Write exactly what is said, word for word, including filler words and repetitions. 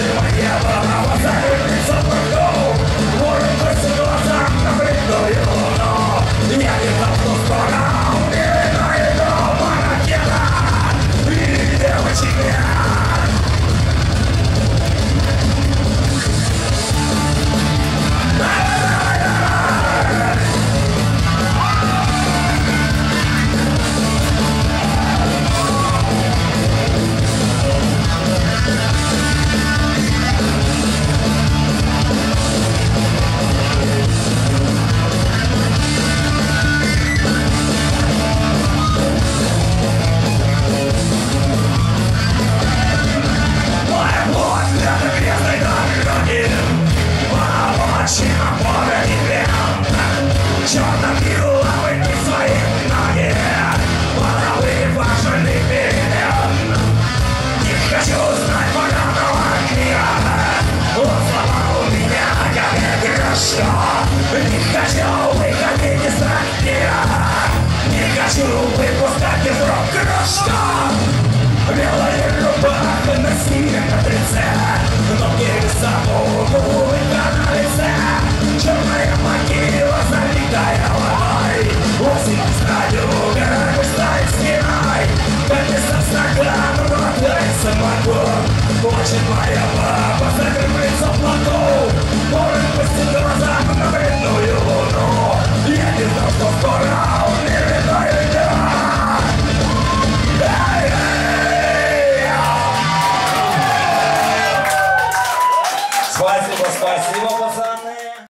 What